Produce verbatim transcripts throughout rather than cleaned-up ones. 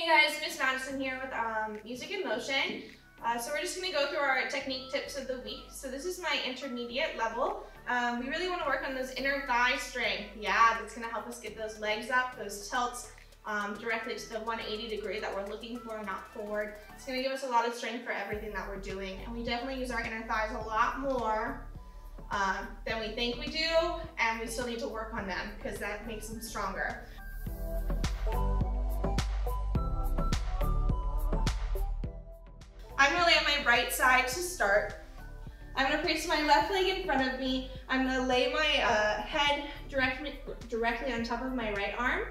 Hey guys, Miz Madison here with um, Music in Motion. Uh, so we're just going to go through our technique tips of the week. So this is my intermediate level. Um, we really want to work on those inner thigh strength. Yeah, that's going to help us get those legs up, those tilts um, directly to the one eighty degree that we're looking for, not forward. It's going to give us a lot of strength for everything that we're doing. And we definitely use our inner thighs a lot more um, than we think we do. And we still need to work on them because that makes them stronger. I'm really on my right side to start. I'm gonna place my left leg in front of me. I'm gonna lay my uh, head direct, directly on top of my right arm.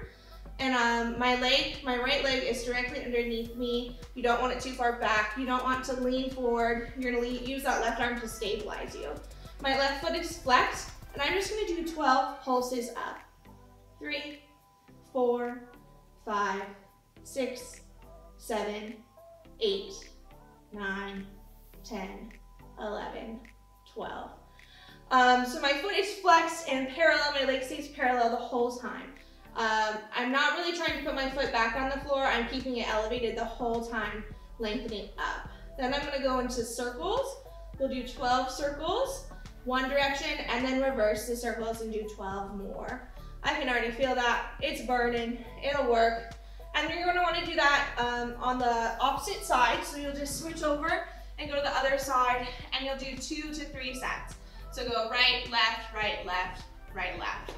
And um, my leg, my right leg is directly underneath me. You don't want it too far back. You don't want to lean forward. You're gonna use that left arm to stabilize you. My left foot is flexed, and I'm just gonna do twelve pulses up. Three, four, five, six, seven, eight, nine, ten, eleven, twelve. Um, so my foot is flexed and parallel, my leg stays parallel the whole time. Um, I'm not really trying to put my foot back on the floor, I'm keeping it elevated the whole time, lengthening up. Then I'm gonna go into circles. We'll do twelve circles, one direction, and then reverse the circles and do twelve more. I can already feel that, it's burning, it'll work. And you're gonna wanna do that um, on the opposite side, so you'll just switch over and go to the other side, and you'll do two to three sets. So go right, left, right, left, right, left.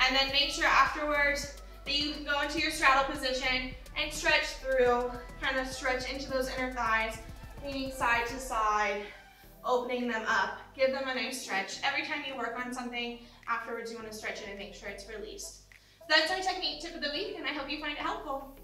And then make sure afterwards that you can go into your straddle position and stretch through, kind of stretch into those inner thighs, leaning side to side, opening them up. Give them a nice stretch. Every time you work on something, afterwards you wanna stretch it and make sure it's released. That's our technique tip of the week, and I hope you find it helpful.